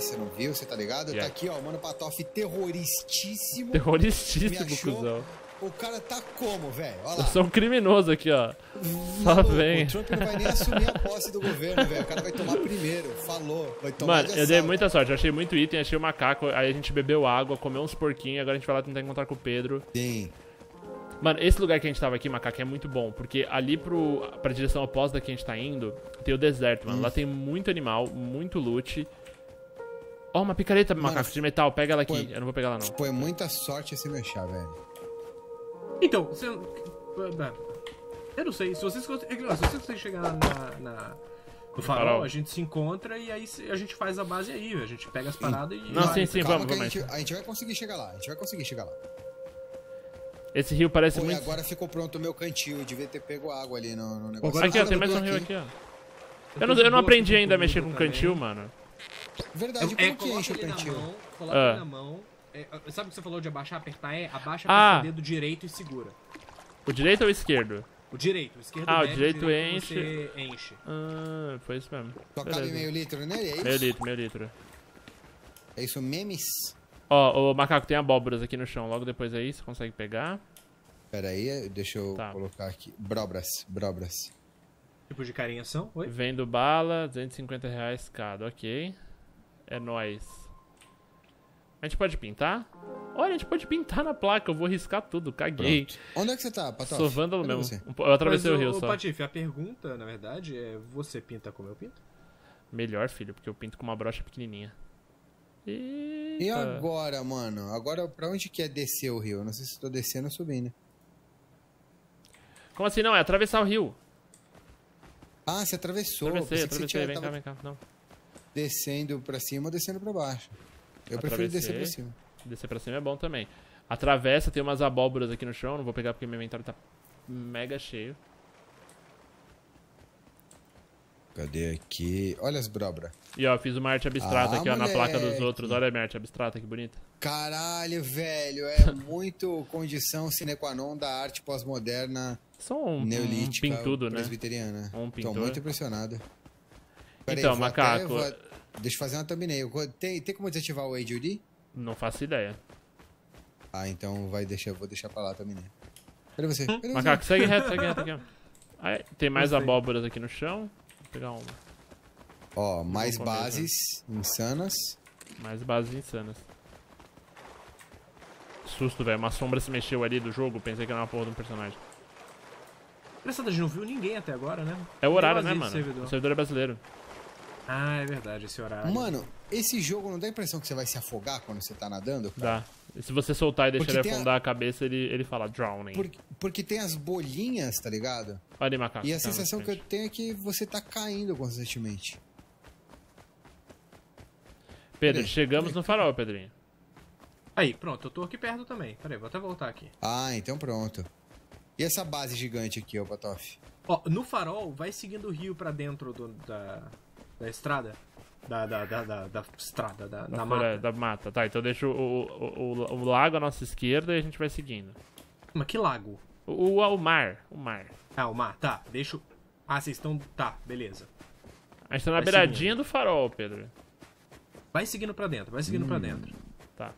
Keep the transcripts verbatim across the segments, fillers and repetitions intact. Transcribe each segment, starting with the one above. Você não viu, você tá ligado? Yeah. Tá aqui, ó, mano, Patife terroristíssimo. Terroristíssimo, cuzão. O cara tá como, velho? Eu sou um criminoso aqui, ó. Só vem. O Trump não vai nem assumir a posse do governo, velho. O cara vai tomar primeiro. Falou. Vai tomar. Mano, eu dei muita sorte. Eu achei muito item, achei o macaco. Aí a gente bebeu água, comeu uns porquinhos. Agora a gente vai lá tentar encontrar com o Pedro. Sim. Mano, esse lugar que a gente tava aqui, Macaco, é muito bom. Porque ali pro, pra direção oposta que a gente tá indo, tem o deserto, mano. Hum. Lá tem muito animal, muito loot. Ó, oh, uma picareta, mano, Macaco, de metal. Pega ela aqui. Põe, eu não vou pegar ela, não. Põe muita sorte se mexer, velho. Então, você... eu não sei, se vocês conseguem chegar na, na, no farol, a gente se encontra e aí a gente faz a base aí, a gente pega as paradas e... Não, vai. sim, sim, Calma vamos, vamos. A gente, a gente vai conseguir chegar lá, a gente vai conseguir chegar lá. Esse rio parece Pô, muito... agora ficou pronto o meu cantil, eu devia ter pego água ali no, no negócio. Aqui, ah, ó, tem mais um aqui. rio aqui, ó. Eu não, eu não aprendi ainda a mexer com também. cantil, mano. Verdade, como é, que enche o cantil? Mão, coloca ah. na mão... É, sabe o que você falou de abaixar, apertar? É, abaixa com ah. o dedo direito e segura. O direito ou o esquerdo? O direito, o esquerdo Ah, bebe, o direito, direito enche. Você enche. Ah, foi isso mesmo. Só cabe meio litro, né? É isso? Meio litro, meio litro. É isso, memes? Ó, o macaco tem abóboras aqui no chão, logo depois aí, você consegue pegar. Pera aí, deixa eu tá. colocar aqui. Brobras, brobras. Tipo de carinha são? Oi? Vendo bala, duzentos e cinquenta reais cada, ok. É nóis. A gente pode pintar? Olha, a gente pode pintar na placa, eu vou riscar tudo, caguei. Pronto. Onde é que você tá, Patife? Sou vândalo Cadê mesmo. Você? Eu atravessei Mas, o rio ô, só. Patife, a pergunta, na verdade, é: você pinta como eu pinto? Melhor, filho, porque eu pinto com uma brocha pequenininha. Eita. E agora, mano? Agora pra onde que é descer o rio? Eu não sei se tô descendo ou subindo. Como assim? Não, é atravessar o rio. Ah, você atravessou. Atravessei, atravessei, vem cá, vem cá. Não. Descendo pra cima ou descendo pra baixo? Eu Atravessei. prefiro descer pra cima. Descer pra cima é bom também. Atravessa, tem umas abóboras aqui no chão. Não vou pegar porque meu inventário tá mega cheio. Cadê aqui? Olha as brobras. E ó, eu fiz uma arte abstrata ah, aqui, ó, moleque. na placa dos outros. Olha a minha arte abstrata, que bonita. Caralho, velho. É muito condição sine qua non da arte pós-moderna um, neolítica um pintudo, presbiteriana. Né? Um pintor. Tô muito impressionado. Pera então, aí, macaco... Até, deixa eu fazer uma thumbnail. Tem, tem como desativar o A D U D? Não faço ideia. Ah, então vai deixar, vou deixar pra lá a thumbnail. Cadê você? Cadê Macaco, você? segue reto, segue reto aqui. Aí, tem mais abóboras aqui no chão. Vou pegar uma. Ó, mais bases insanas. Mais bases insanas. Susto, velho. Uma sombra se mexeu ali do jogo. Pensei que era uma porra de um personagem. Engraçado, a gente não viu ninguém até agora, né? É o horário, né, mano? Servidor. O servidor é brasileiro. Ah, é verdade, esse horário. Mano, esse jogo não dá a impressão que você vai se afogar quando você tá nadando? Cara? Dá. E se você soltar e deixar porque ele afundar a... a cabeça, ele, ele fala drowning. Porque, porque tem as bolinhas, tá ligado? Olha aí, macaco. E a tá sensação que eu tenho é que você tá caindo constantemente. Pedro, aí, chegamos no farol, Pedrinho. Aí, pronto, eu tô aqui perto também. Peraí, vou até voltar aqui. Ah, então pronto. E essa base gigante aqui, ó, Patife? Ó, no farol, vai seguindo o rio pra dentro do, da... Da estrada? Da, da, da, da, da estrada, da, da, da mata. É, da mata. Tá, então deixa o, o, o, o lago à nossa esquerda e a gente vai seguindo. Mas que lago? O, o, o mar, o mar. Ah, o mar, tá. Deixa o... Ah, vocês estão... Tá, beleza. A gente tá na vai beiradinha seguindo. do farol, Pedro. Vai seguindo pra dentro, vai seguindo hum. pra dentro. Tá.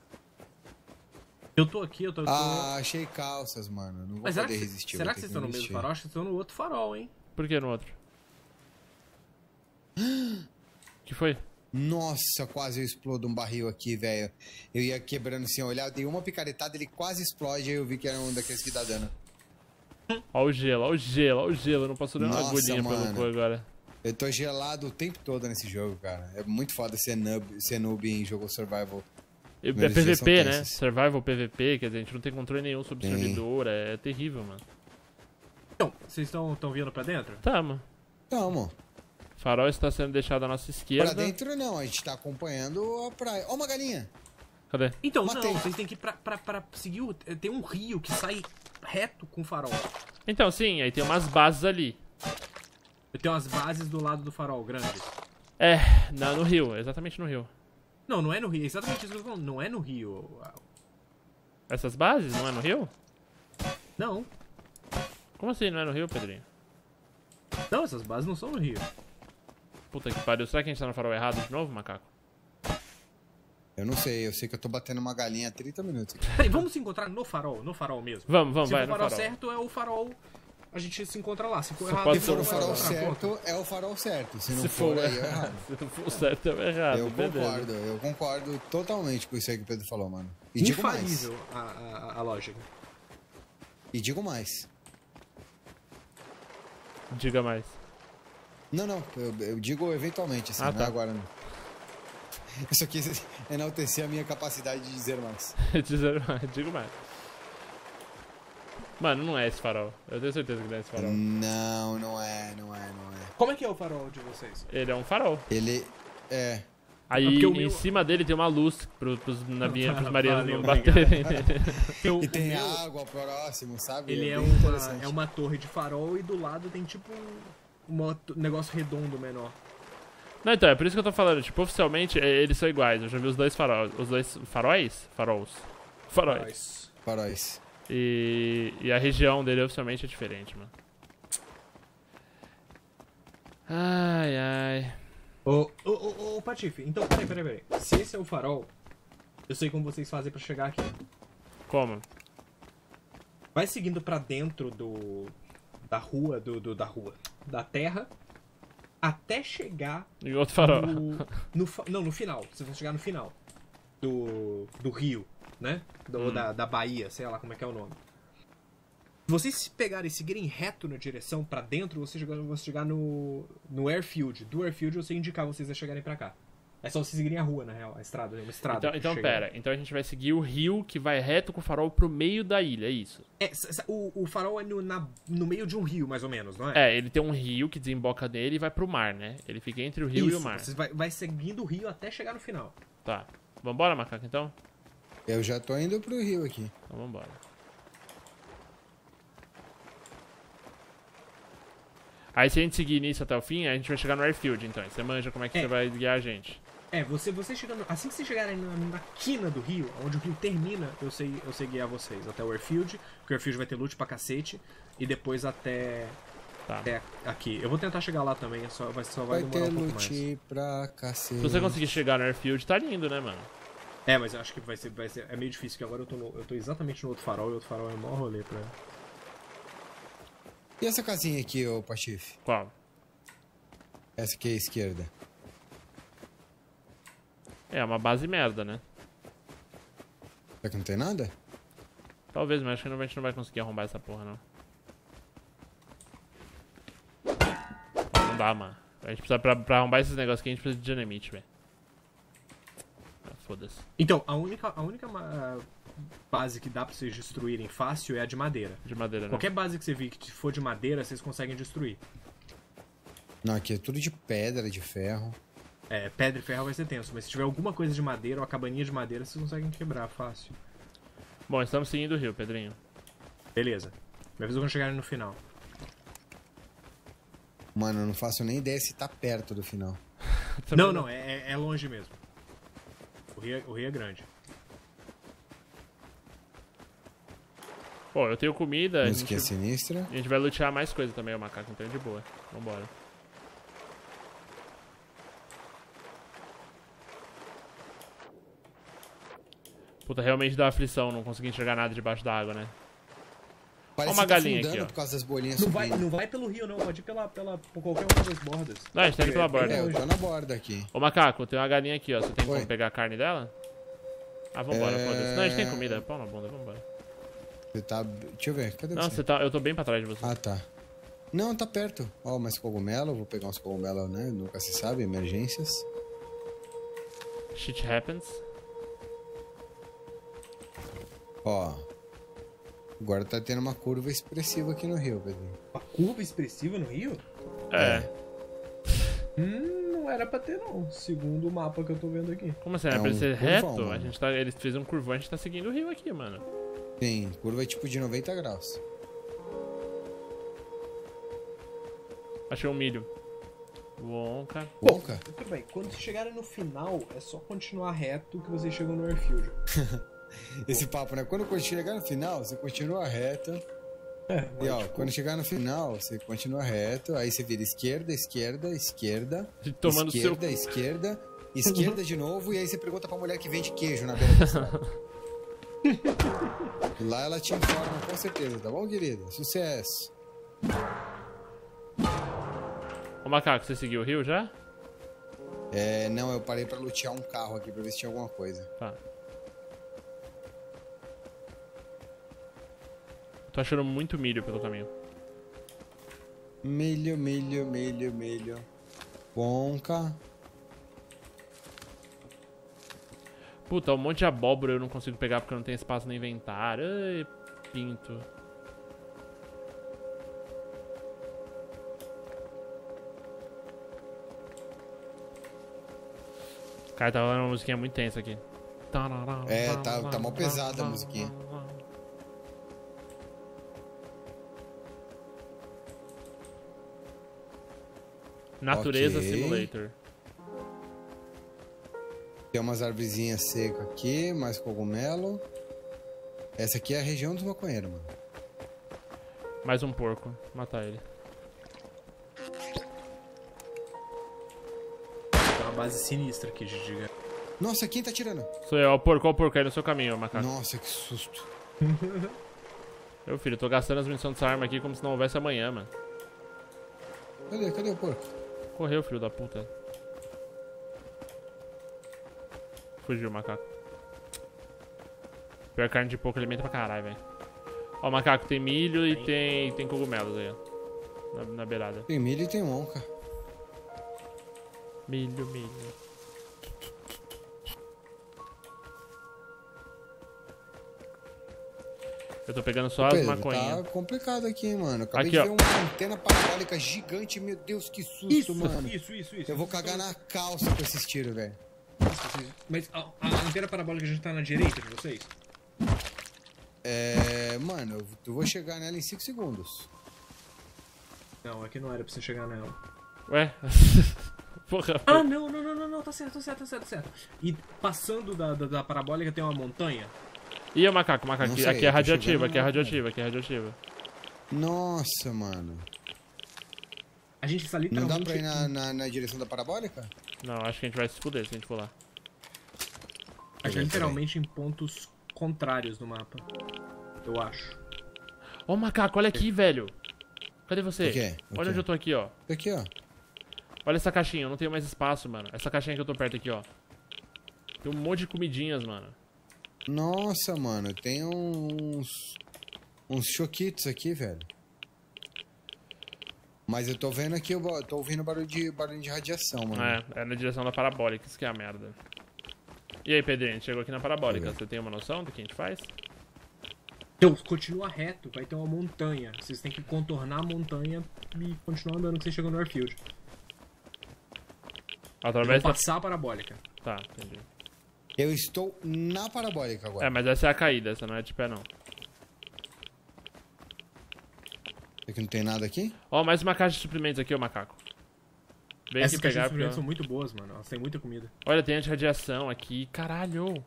Eu tô aqui, eu tô... Ah, achei calças, mano. Não vou Mas poder resistir. Será que vocês estão no mesmo farol? Acho que vocês estão no outro farol, hein? Por que no outro? Que foi? Nossa, quase eu explodo um barril aqui, velho. Eu ia quebrando sem olhar, eu dei uma picaretada, ele quase explode, aí eu vi que era um daqueles que dá dano. Ó o gelo, ó o gelo, ó o gelo, eu não posso dar uma agulhinha pelo cu agora. Eu tô gelado o tempo todo nesse jogo, cara. É muito foda ser noob, ser noob em jogo survival. É P V P, né? Survival P V P, quer dizer, a gente não tem controle nenhum sobre o servidor, é, é terrível, mano. Então, vocês estão vindo pra dentro? Tamo. Tamo. O farol está sendo deixado à nossa esquerda. Pra dentro não, a gente tá acompanhando a praia. Ó, uma galinha! Cadê? Então, Matei. não, vocês têm que ir pra, pra, pra seguir o... Tem um rio que sai reto com o farol. Então, sim, aí tem umas bases ali. Eu tenho umas bases do lado do farol, grandes. É, na, no rio, exatamente no rio. Não, não é no rio, é exatamente isso que eu tô falando. Não é no rio. Essas bases não é no rio? Não. Como assim não é no rio, Pedrinho? Não, essas bases não são no rio. Puta que pariu, será que a gente tá no farol errado de novo, macaco? Eu não sei, eu sei que eu tô batendo uma galinha há trinta minutos. Peraí, vamos se encontrar no farol, no farol mesmo. Vamos, vamos, se vai, no farol. Se for o farol certo, é o farol... A gente se encontra lá. Se for errado, se for o farol certo, é o farol certo. Se não for, aí é errado. Se não for certo, é errado. Eu concordo, eu concordo totalmente com isso aí que o Pedro falou, mano. E digo mais. A, a, a lógica. E digo mais. Diga mais. Não, não, eu, eu digo eventualmente, assim, ah, tá. Não é agora não. Isso aqui é enaltecer a minha capacidade de dizer mais. Dizer mais, digo mais. Mano, não é esse farol. Eu tenho certeza que não é esse farol. Não, não é, não é, não é. Como é que é o farol de vocês? Ele é um farol. Ele é... Aí em meu... cima dele tem uma luz pro, pros navinhos, pros marinheiros não baterem. E tem meu... água próximo, sabe? Ele é, é, uma, é uma torre de farol e do lado tem tipo um negócio redondo menor. Não, então, é por isso que eu tô falando. Tipo, oficialmente eles são iguais. Eu já vi os dois faróis. Os dois faróis? Faróis. Faróis. Faróis. E, e a região dele oficialmente é diferente, mano. Ai, ai. Ô, ô, ô, ô, Patife, então, peraí, peraí, peraí. Se esse é o farol, eu sei como vocês fazem pra chegar aqui. Como? Vai seguindo pra dentro do... Da rua, do, do da rua. Da terra. Até chegar... Em outro farol. No, no, não, no final. Vocês vão chegar no final. Do... Do rio, né? Do, hum. da, da Bahia, sei lá como é que é o nome. Se vocês pegarem e seguirem reto na direção pra dentro, vocês vão chegar no, no airfield. Do airfield eu sei indicar vocês a chegarem pra cá. É só vocês seguirem a rua, na real, a estrada, uma estrada. Então, então pera, então a gente vai seguir o rio que vai reto com o farol pro meio da ilha, é isso? É, o, o farol é no, na, no meio de um rio, mais ou menos, não é? É, ele tem um rio que desemboca nele e vai pro mar, né? Ele fica entre o rio isso, e o mar. Você vai, vai seguindo o rio até chegar no final. Tá. Vambora, macaco, então? Eu já tô indo pro rio aqui. Então vambora. Aí se a gente seguir nisso até o fim, a gente vai chegar no airfield, então. Você manja como é que é. Você vai guiar a gente. É, você, você chegando... Assim que vocês chegarem na, na quina do rio, onde o rio termina, eu sei, eu sei guiar vocês até o airfield, porque o airfield vai ter loot pra cacete, e depois até... Tá. Até aqui. Eu vou tentar chegar lá também, só, vai, só vai, vai demorar um pouco mais. Vai ter loot pra cacete. Se você conseguir chegar no airfield, tá lindo, né, mano? É, mas eu acho que vai ser... Vai ser é meio difícil, porque agora eu tô, no, eu tô exatamente no outro farol, e o outro farol é o maior rolê pra... E essa casinha aqui, ô Patife? Qual? Essa aqui é a esquerda. É, uma base merda, né? Será que não tem nada? Talvez, mas acho que a gente não vai conseguir arrombar essa porra, não. Não dá, mano. A gente precisa, pra, pra arrombar esses negócios aqui, a gente precisa de dinamite, velho. Ah, foda-se. Então, a única... A única uh... base que dá pra vocês destruírem fácil é a de madeira. De madeira, né? Qualquer base que você vir que for de madeira, vocês conseguem destruir. Não, aqui é tudo de pedra, de ferro. É, pedra e ferro vai ser tenso, mas se tiver alguma coisa de madeira ou a cabaninha de madeira, vocês conseguem quebrar fácil. Bom, estamos seguindo o rio, Pedrinho. Beleza. Me avisa quando chegarem no final. Mano, eu não faço nem ideia se tá perto do final. Não, não, é, é longe mesmo. O rio, o rio é grande. Pô, eu tenho comida. Música é sinistra. A gente vai lutear mais coisa também, o macaco, então é de boa. Vambora. Puta, realmente dá aflição não conseguir enxergar nada debaafo da água, né? Olha uma galinha aqui, ó. Por causa das bolinhas não, vai, não vai pelo rio, não. Pode ir pela, pela, por qualquer uma das bordas. Não, a gente tem que ir pela borda. É, eu tô na borda aqui. Ô, macaco, tem uma galinha aqui, ó. Você tem Oi. como pegar a carne dela? Ah, vambora, é... foda-se. Não, a gente tem comida. Pau na bunda, vambora. Você tá... Deixa eu ver, cadê não, você? você tá... Eu tô bem pra trás de você. Ah, tá. Não, tá perto. Ó, oh, mas cogumelo, vou pegar uns cogumelos, né? Nunca se sabe, emergências. Shit happens. Ó. Agora tá tendo uma curva expressiva aqui no rio, Pedrinho. Uma curva expressiva no rio? É. é. Hum, não era pra ter, não. Segundo o mapa que eu tô vendo aqui. Como assim? Era é pra um ser curvão, reto? Mano. A gente tá... Ele fez um curvão, a gente tá seguindo o rio aqui, mano. Sim, curva é tipo de noventa graus. Achei um milho. Wonka. Wonka? Muito bem, quando vocês chegarem no final, é só continuar reto que vocês chegam no airfield. Esse papo, né? Quando chegar no final, você continua reto. É, e ó, tipo... quando chegar no final, você continua reto, aí você vira esquerda, esquerda, esquerda, Tomando esquerda, seu... esquerda, esquerda de novo, e aí você pergunta pra mulher que vende queijo na beira da estrada. Lá ela te informa com certeza, tá bom, querida? Sucesso. Ô, Macaco, você seguiu o rio já? É, não, eu parei pra lutear um carro aqui pra ver se tinha alguma coisa. Tá. Eu tô achando muito milho pelo caminho. Milho, milho, milho, milho. Ponca. Puta, um monte de abóbora eu não consigo pegar porque eu não tenho espaço no inventário. Ai, pinto. Cara, tá rolando uma musiquinha muito tensa aqui. É, tá, tá mó pesada a musiquinha. Natureza okay. Simulator. Tem umas arvorezinhas secas aqui, mais cogumelo. Essa aqui é a região dos maconheiros, mano. Mais um porco, matar ele. Tem uma base sinistra aqui, Giga. Nossa, quem tá atirando? Sou eu, ó o porco, ó o porco aí no seu caminho, ó, Macaco. Nossa, que susto. Meu filho, eu tô gastando as munições dessa arma aqui como se não houvesse amanhã, mano. Cadê, cadê o porco? Correu, filho da puta. Fugiu, Macaco. Pior carne de porco, alimenta pra caralho, velho. Ó, Macaco, tem milho e tem, tem cogumelos aí, ó. Na, na beirada. Tem milho e tem monca. Milho, milho. Eu tô pegando só Pedro, as maconhinhas. Tá complicado aqui, hein, mano. Acabei aqui, de ver ó. uma antena parabólica gigante. Meu Deus, que susto, isso, mano. Isso, isso, isso. Eu vou cagar isso. na calça com esses tiros, velho. Mas a, a antena parabólica já tá na direita de vocês? É... Mano, eu vou chegar nela em cinco segundos. Não, aqui não era pra você chegar nela. Ué? Porra, ah, não, não, não, não, não. Tá certo, tá certo, tá certo, tá certo. E passando da, da, da parabólica tem uma montanha. Ih, o macaco, o macaco, aqui, sei, aqui é radioativa, aqui é radioativa, aqui é radioativa. Nossa, mano. A gente está ali. Não dá pra ir na, na, na direção da parabólica? Não, acho que a gente vai se fuder se a gente for lá. A gente é literalmente em pontos contrários no mapa. Eu acho. Ó, oh, macaco, olha aqui, velho. Cadê você? O que é? O olha que? Onde eu tô aqui, ó. Aqui, ó. Olha essa caixinha, eu não tenho mais espaço, mano. Essa caixinha que eu tô perto aqui, ó. Tem um monte de comidinhas, mano. Nossa, mano, tem uns uns choquitos aqui, velho. Mas eu tô vendo aqui, eu tô ouvindo barulho de, barulho de radiação, mano. É, é na direção da parabólica, isso que é a merda. E aí, Pedrinho, a gente chegou aqui na parabólica, você tem uma noção do que a gente faz? Então, continua reto, vai ter uma montanha. Vocês têm que contornar a montanha e continuar andando que você chegou no airfield. Através da... passar a parabólica. Tá, entendi. Eu estou na parabólica agora. É, mas essa é a caída, essa não é de pé, não. É que não tem nada aqui? Ó, oh, mais uma caixa de suprimentos aqui, ô macaco. Vem Essas aqui pegar. Essas caixas de suprimentos pra... são muito boas, mano. Elas têm muita comida. Olha, tem anti-radiação aqui. Caralho!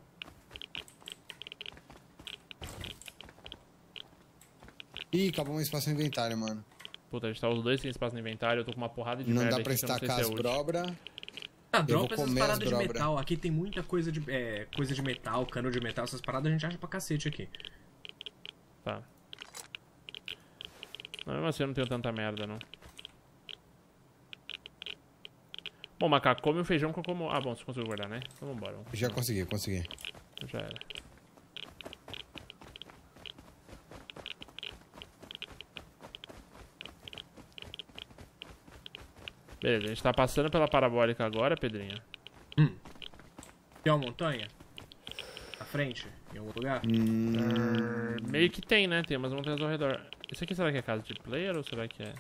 Ih, acabou um espaço no inventário, mano. Puta, a gente tá os dois sem espaço no inventário. Eu tô com uma porrada de não merda aqui. Não dá pra estacar as brobras. Ah, dropa essas paradas de metal, aqui tem muita coisa de, é, coisa de metal, cano de metal, essas paradas a gente acha pra cacete aqui. Tá. Não, mesmo assim eu não tenho tanta merda, não. Bom, macaco, come o feijão que eu como... Ah, bom, você conseguiu guardar, né? Então vambora. Vamos. Já consegui, consegui. Já era. Beleza, a gente tá passando pela parabólica agora, Pedrinho. Hum. Tem uma montanha? À frente? Em algum lugar? Hum. Uh, meio que tem, né? Tem umas montanhas ao redor. Isso aqui será que é casa de player ou será que é?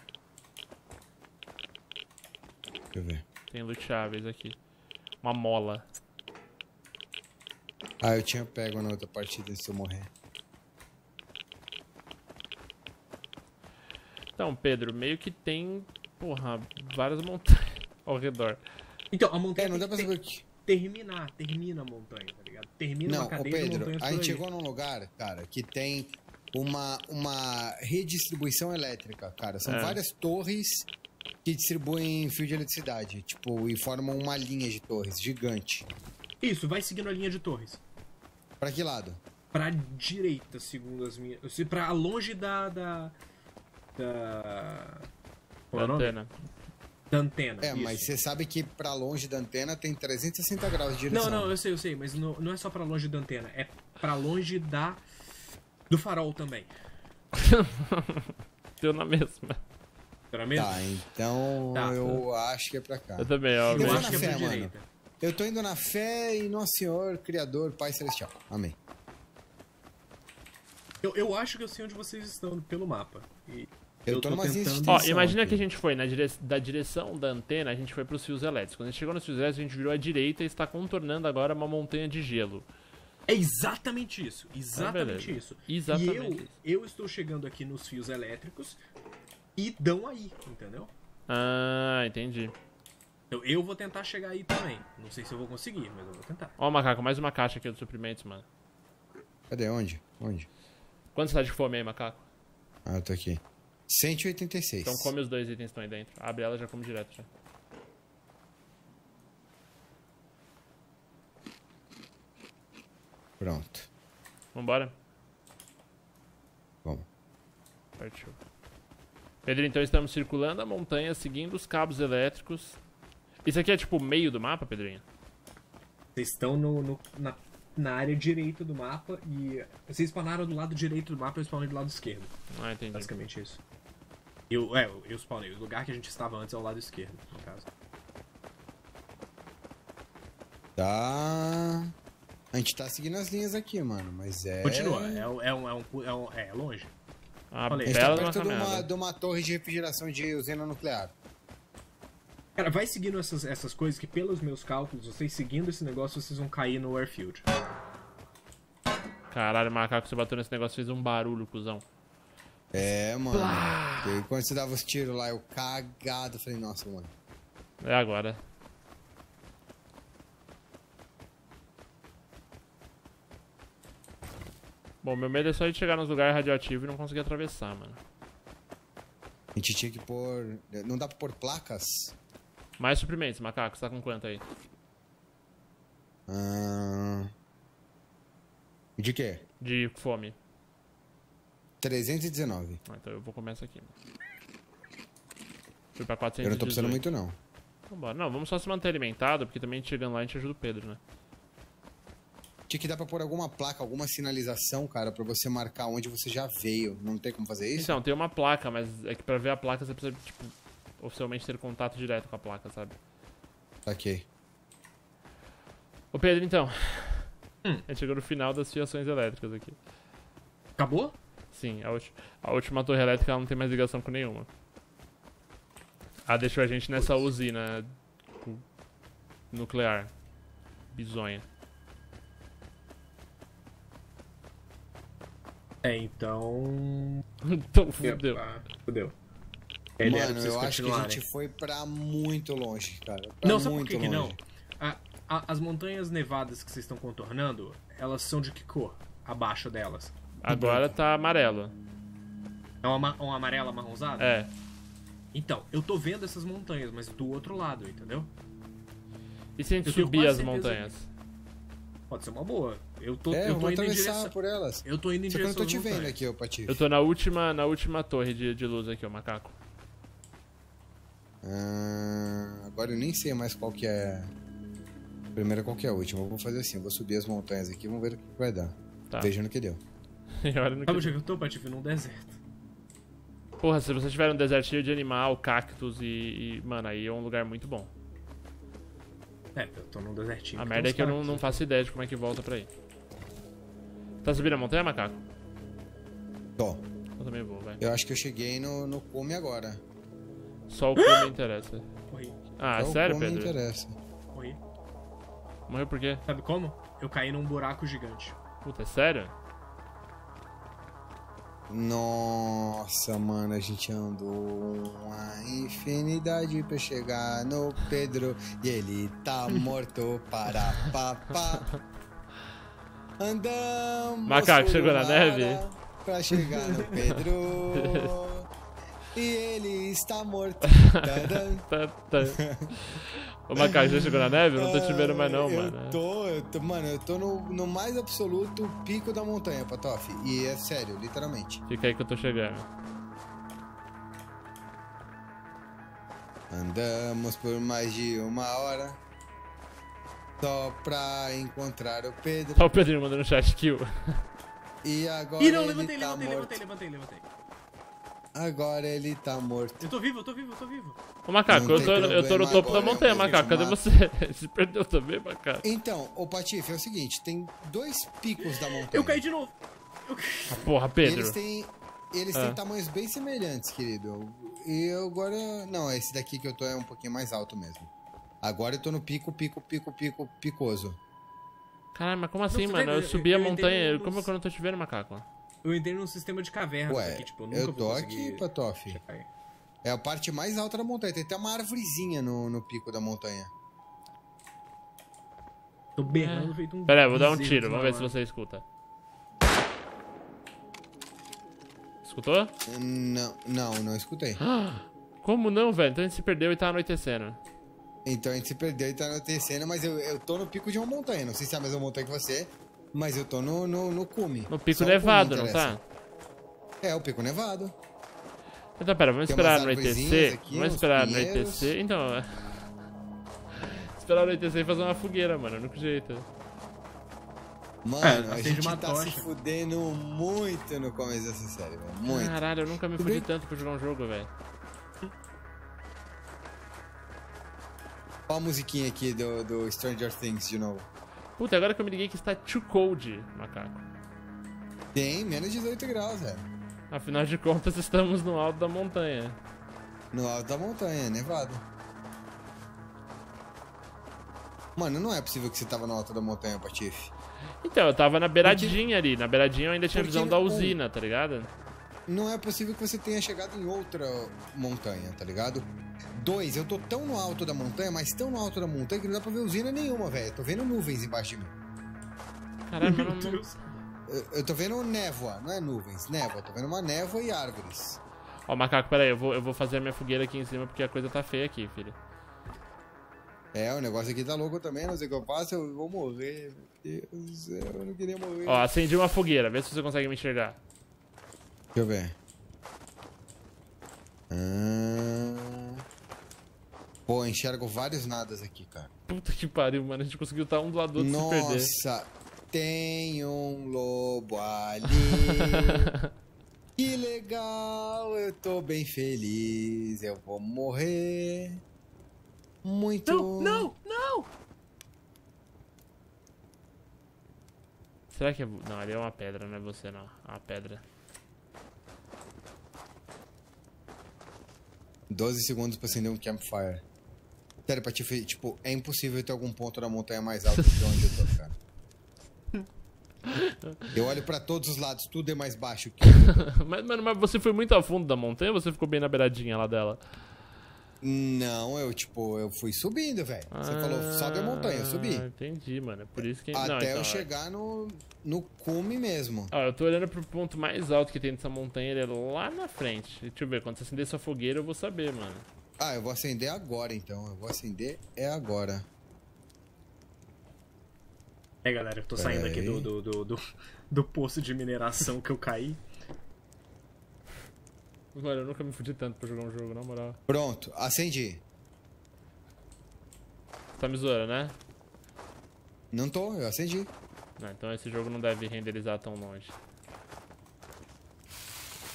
Deixa eu ver. Tem loot chaves aqui. Uma mola. Ah, eu tinha pego na outra partida se eu morrer. Então, Pedro, meio que tem... Porra, várias montanhas ao redor. Então, a montanha. É, não dá pra saber o que. Terminar, termina a montanha, tá ligado? Termina não, uma cadeia, Pedro, de montanhas. A gente chegou num lugar, cara, que tem uma, uma redistribuição elétrica, cara. São é. várias torres que distribuem fio de eletricidade, tipo, e formam uma linha de torres gigante. Isso, vai seguindo a linha de torres. Pra que lado? Pra direita, segundo as minhas... Pra longe da... Da... Da, da antena. Da antena, É, isso. Mas você sabe que pra longe da antena tem trezentos e sessenta graus de direção. Não, não, eu sei, eu sei, mas não, não é só pra longe da antena. É pra longe da... Do farol também. Deu na mesma. Deu na mesma? Tá, então tá. eu acho que é pra cá. Eu também, ó. Eu, eu acho que é pra direita. Mano. Eu tô indo na fé em Nosso Senhor, Criador, Pai Celestial. Amém. Eu, eu acho que eu sei onde vocês estão pelo mapa. E eu, eu tô, tô numa tentando... Ó, imagina aqui que a gente foi na dire... da direção da antena, a gente foi pros fios elétricos. Quando a gente chegou nos fios elétricos, a gente virou à direita e está contornando agora uma montanha de gelo. É exatamente isso. Exatamente ah, isso. Exatamente. E eu, isso. eu estou chegando aqui nos fios elétricos e dão aí, entendeu? Ah, entendi. Eu, eu vou tentar chegar aí também. Não sei se eu vou conseguir, mas eu vou tentar. Ó, Macaco, mais uma caixa aqui dos suprimentos, mano. Cadê? Onde? Onde? Quanto você tá de fome aí, Macaco? Ah, eu tô aqui. cento e oitenta e seis. Então come os dois itens que estão aí dentro. Abre ela e já come direto, já. Pronto. Vambora? Vamos. Partiu. Pedro, então estamos circulando a montanha, seguindo os cabos elétricos... Isso aqui é tipo o meio do mapa, Pedrinho? Vocês estão no, no, na, na área direita do mapa e... Vocês spawnaram do lado direito do mapa e eu spawnei do lado esquerdo. Ah, entendi. Basicamente isso. Eu, é, eu spawnei. O lugar que a gente estava antes é o lado esquerdo, no caso. Tá... A gente tá seguindo as linhas aqui, mano, mas é... Continua, é, é, um, é, um, é, um, é longe. Ah, falei. A gente tá perto de uma, de uma torre de refrigeração de usina nuclear. Cara, vai seguindo essas, essas coisas que, pelos meus cálculos, vocês seguindo esse negócio, vocês vão cair no airfield. Caralho, Macaco, você bateu nesse negócio, fez um barulho, cuzão. É, mano. Plá! E quando você dava os tiros lá, eu cagado, falei, nossa, mano. É agora. Bom, meu medo é só de chegar nos lugares radioativos e não conseguir atravessar, mano. A gente tinha que pôr... Não dá pra pôr placas? Mais suprimentos, Macaco. Você tá com quanto aí? Ah... De quê? De fome. trezentos e dezenove. Ah, então eu vou começar aqui. Fui pra quatrocentos e dezoito. Eu não tô precisando muito, não. Vambora. Não, vamos só se manter alimentado, porque também chegando lá a gente ajuda o Pedro, né? Tinha que dar pra pôr alguma placa, alguma sinalização, cara, pra você marcar onde você já veio. Não tem como fazer isso? Então, tem uma placa, mas é que pra ver a placa você precisa, tipo, oficialmente ter contato direto com a placa, sabe? Ok. Ô Pedro, então. Hum. A gente chegou no final das fiações elétricas aqui. Acabou? Sim, a, a última torre elétrica ela não tem mais ligação com nenhuma. Ah, deixou a gente nessa Ui. usina nuclear. Bizonha. É, então... então fudeu. Ah, fudeu. Ele Mano, eu acho que a gente foi pra muito longe, cara. Pra não, sabe muito por que, longe. que não? A, a, as montanhas nevadas que vocês estão contornando, elas são de que cor? Abaixo delas. Agora então, tá amarelo. É uma, uma amarela amarronzada? É. Então, eu tô vendo essas montanhas, mas do outro lado, entendeu? E se a gente eu subir as montanhas? Mesmo. Pode ser uma boa. Eu tô, é, eu tô indo em direção por elas. Eu tô indo em Só direção. Eu tô te vendo aqui, ô Patife. Eu tô na última, na última torre de, de luz aqui, ô Macaco. Ah, agora eu nem sei mais qual que é. Primeiro qual que é a última. Eu vou fazer assim, eu vou subir as montanhas aqui, vamos ver o que vai dar. Tá. Veja no que deu. Sabe onde eu tô, Patife? Num deserto. Porra, se você tiver um deserto cheio de animal, cactos e, e... Mano, aí é um lugar muito bom. É, eu tô num desertinho. A merda é que eu não, não faço ideia de como é que volta pra aí. Tá subindo a montanha, Macaco? Tô. Eu também vou, vai. Eu acho que eu cheguei no, no cume agora. Só o cume interessa. Morri. Ah, Só sério, Pedro? Só o cume interessa. Morri. Morreu por quê? Sabe como? Eu caí num buraco gigante. Puta, é sério? Nossa, mano, a gente andou uma infinidade pra chegar no Pedro e ele tá morto para papá. Andamos Macaco, chegou na neve? Pra chegar no Pedro E ele está morto. Ô, Macaco, já chegou na neve? Eu não tô te vendo mais não, eu mano. Tô, eu tô, mano, eu tô no, no mais absoluto pico da montanha, Patife. E é sério, literalmente. Fica aí que eu tô chegando. Andamos por mais de uma hora só pra encontrar o Pedro. Olha o Pedrinho mandando chat kill. E agora Ih, não, ele levantei, tá levantei, morto. levantei, levantei, levantei, levantei. Agora ele tá morto. Eu tô vivo, eu tô vivo, eu tô vivo. Ô, Macaco, eu tô, eu tô no topo agora, da montanha, Macaco. Cadê você? Se perdeu também, Macaco? Então, ô, Patife, é o seguinte. Tem dois picos da montanha. Eu caí de novo. Eu... Ah, porra, Pedro. Eles têm, eles ah. têm tamanhos bem semelhantes, querido. E eu agora... Não, esse daqui que eu tô é um pouquinho mais alto mesmo. Agora eu tô no pico, pico, pico, pico, picoso. Caralho, mas como assim, não, mano? Eu subi eu, eu a montanha. Como é que eu não tô te vendo, Macaco? Eu entrei num sistema de cavernas Ué, aqui, tipo, eu nunca eu vou conseguir... Ué, eu tô aqui, Patife. É a parte mais alta da montanha. Tem até uma arvorezinha no, no pico da montanha. Tô berrando é. feito um... Pera aí, vou dar um tiro. Vamos ver se você escuta. Escutou? Não, não, não escutei. Como não, velho? Então a gente se perdeu e tá anoitecendo. Então a gente se perdeu e tá anoitecendo, mas eu, eu tô no pico de uma montanha. Não sei se é a mesma montanha que você... Mas eu tô no, no, no cume. No pico nevado, não tá? É, o pico nevado. Então, pera, vamos esperar anoitecer. Vamos esperar anoitecer. Então, esperar anoitecer e fazer uma fogueira, mano. Não tem jeito. Mano, é, a gente uma tá tocha. se fudendo muito no começo dessa série, velho. Muito. Caralho, eu nunca me fudi tanto pra jogar um jogo, velho. Olha a musiquinha aqui do, do Stranger Things de novo. Puta, agora que eu me liguei que está too cold, Macaco. Tem, menos dezoito graus, velho. Afinal de contas, estamos no alto da montanha. No alto da montanha, nevado. Mano, não é possível que você tava no alto da montanha, Patife. Então, eu tava na beiradinha Porque... ali. Na beiradinha eu ainda tinha Porque... visão da usina, tá ligado? Não é possível que você tenha chegado em outra montanha, tá ligado? Dois, eu tô tão no alto da montanha, mas tão no alto da montanha que não dá pra ver usina nenhuma, velho. Tô vendo nuvens embaixo de mim. Caralho, meu Deus. Eu, eu tô vendo névoa, não é nuvens, névoa. Tô vendo uma névoa e árvores. Ó, Macaco, peraí, eu vou, eu vou fazer a minha fogueira aqui em cima porque a coisa tá feia aqui, filho. É, o negócio aqui tá louco também, não sei o que eu faço, eu vou morrer. Meu Deus do céu, eu não queria morrer. Ó, acendi uma fogueira, vê se você consegue me enxergar. Deixa eu ver. Hum... Pô, enxergo vários nadas aqui, cara. Puta que pariu, mano. A gente conseguiu estar um do lado do outro sem perder. Nossa, tem um lobo ali. Que legal, eu tô bem feliz. Eu vou morrer. Muito... Não, não, não! Será que é... Não, ali é uma pedra, não é você, não. É uma pedra. doze segundos pra acender um campfire. Sério, Patife, tipo, é impossível ter algum ponto da montanha mais alto que onde eu tô, cara. Eu olho pra todos os lados, tudo é mais baixo que eu. Mas, mano, mas você foi muito a fundo da montanha ou você ficou bem na beiradinha lá dela? Não, eu, tipo, eu fui subindo, velho. Você ah, falou, sobe a montanha, eu subi. Entendi, mano. É por isso que... Até Não, então, eu ó. chegar no, no cume mesmo. Ó, eu tô olhando pro ponto mais alto que tem dessa montanha, ele é lá na frente. Deixa eu ver, quando você acender sua fogueira, eu vou saber, mano. Ah, eu vou acender agora, então. Eu vou acender é agora. É, galera, eu tô Pera saindo aí. aqui do, do, do, do, do poço de mineração que eu caí. Mano, eu nunca me fudi tanto pra jogar um jogo, na moral. Pronto, acendi. Tá me zoando, né? Não tô, eu acendi. Ah, então esse jogo não deve renderizar tão longe.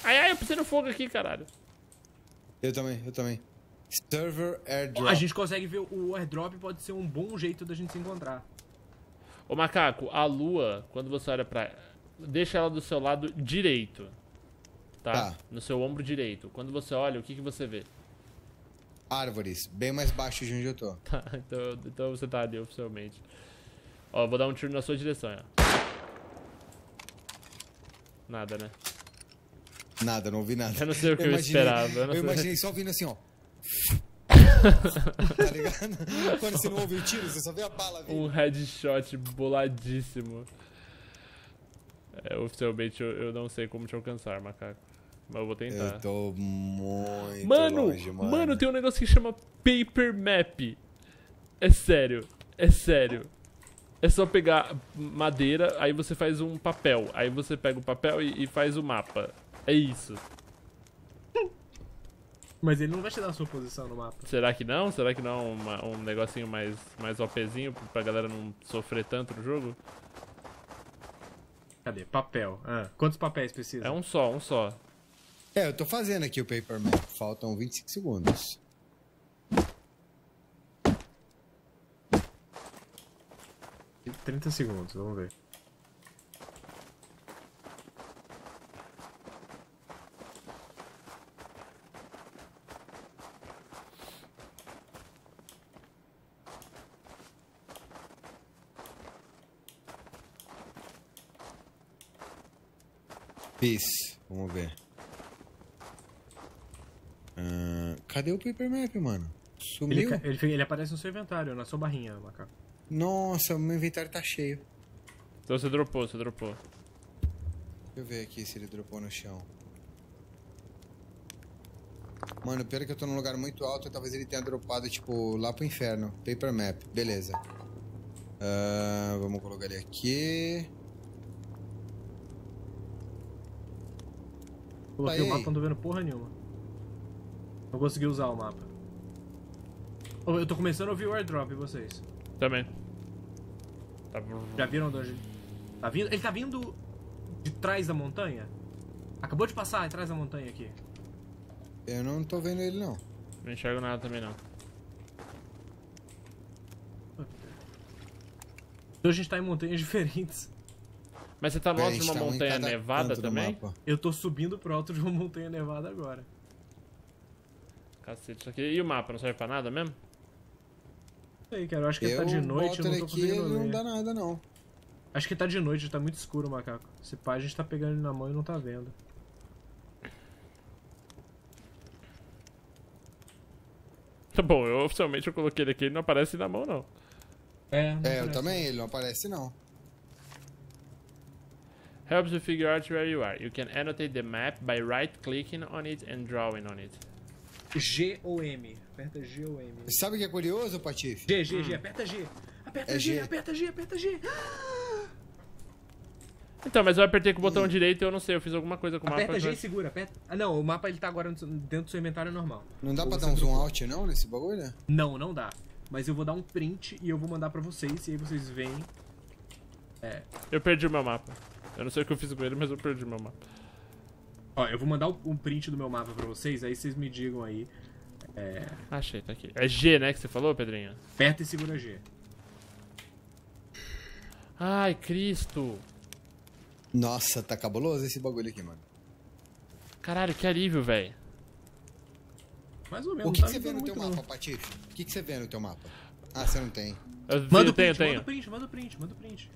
Ai, ai, eu pisei no fogo aqui, caralho. Eu também, eu também. Server airdrop. A gente consegue ver o airdrop, pode ser um bom jeito da gente se encontrar. Ô, Macaco, a lua, quando você olha pra... Deixa ela do seu lado direito. Tá. No seu ombro direito. Quando você olha, o que, que você vê? Árvores, bem mais baixo de onde eu tô. Tá, então, então você tá ali oficialmente. Ó, eu vou dar um tiro na sua direção, ó. Nada, né? Nada, não ouvi nada. Eu não sei o que eu, eu esperava. Eu, eu imaginei só ouvindo assim, ó. Tá ligado? Quando você não ouve o tiro, você só vê a bala. Viu? Um headshot boladíssimo. É, oficialmente eu, eu não sei como te alcançar, Macaco. Mas eu vou tentar. Eu tô muito mano, longe, mano. Mano, tem um negócio que chama Paper Map. É sério. É sério. É só pegar madeira, aí você faz um papel. Aí você pega o papel e, e faz o mapa. É isso. Mas ele não vai te dar a sua posição no mapa. Será que não? Será que não é uma, um negocinho mais, mais OPzinho pra galera não sofrer tanto no jogo? Cadê? Papel. Ah, quantos papéis precisa? É um só, um só. É, eu tô fazendo aqui o Paper Map. Faltam vinte e cinco segundos. trinta segundos, vamos ver. Peace, vamos ver. Uh, cadê o Paper Map, mano? Sumiu? Ele, ele, ele aparece no seu inventário, na sua barrinha, Macaco. Nossa, o meu inventário tá cheio. Então você dropou, você dropou. Deixa eu ver aqui se ele dropou no chão. Mano, pior que eu tô num lugar muito alto, talvez ele tenha dropado, tipo, lá pro inferno. Paper Map, beleza. Uh, vamos colocar ele aqui. Coloquei o mapa, não tô vendo porra nenhuma. Não consegui usar o mapa. Eu tô começando a ouvir o airdrop, e vocês? Também. Tá... Já viram onde tá vindo? Ele tá vindo de trás da montanha? Acabou de passar atrás da montanha aqui. Eu não tô vendo ele, não. Não enxergo nada também, não. Então a gente tá em montanhas diferentes. Mas você tá no alto de uma montanha nevada também? Eu tô subindo pro alto de uma montanha nevada agora. Cacete, isso aqui. E o mapa não serve pra nada mesmo? Não sei, cara. Eu acho que tá de noite, eu não tô conseguindo ver. Não dá nada, não. Acho que tá de noite, tá muito escuro o Macaco. Esse pá, a gente tá pegando ele na mão e não tá vendo. Tá bom, eu oficialmente eu coloquei ele aqui, ele não aparece na mão, não. É, não é eu também, ele não aparece, não. Helps you figure out where you are. You can annotate the map by right-clicking on it and drawing on it. G ou M. Aperta G ou M. Sabe o que é curioso, Patife? G, G, hum. G. Aperta G. Aperta é G, G, aperta G, aperta G. Então, mas eu apertei com o botão direito e eu não sei, eu fiz alguma coisa com o mapa. Aperta G e segura, aperta... Ah, não, o mapa ele tá agora dentro do seu inventário normal. Não dá ou pra dar um zoom out, não, nesse bagulho? Não, não dá. Mas eu vou dar um print e eu vou mandar pra vocês e aí vocês veem... É... Eu perdi o meu mapa. Eu não sei o que eu fiz com ele, mas eu perdi meu mapa. Ó, eu vou mandar um print do meu mapa pra vocês, aí vocês me digam aí. É... Achei, tá aqui. É G, né, que você falou, Pedrinho? Aperta e segura G. Ai, Cristo. Nossa, tá cabuloso esse bagulho aqui, mano. Caralho, que alívio, velho. Mais ou menos. O que, tá que você vê no teu mapa, Patife? O que, que você vê no teu mapa? Ah, você não tem. Eu, manda, eu o print, tenho, manda tenho. o print, manda o print, manda o print.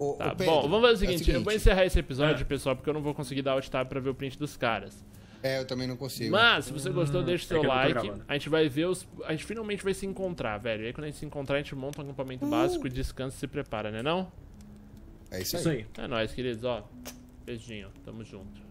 O, tá, o Pedro, bom, vamos fazer o seguinte, é o seguinte, eu vou encerrar esse episódio, é. pessoal, porque eu não vou conseguir dar alt tab pra ver o print dos caras. É, eu também não consigo. Mas, se você gostou, hum, deixa o seu like, a gente vai ver os... A gente finalmente vai se encontrar, velho. E aí, quando a gente se encontrar, a gente monta um acampamento uh. básico, descansa e se prepara, né não? É isso aí. É nóis, queridos, ó. Beijinho, tamo junto.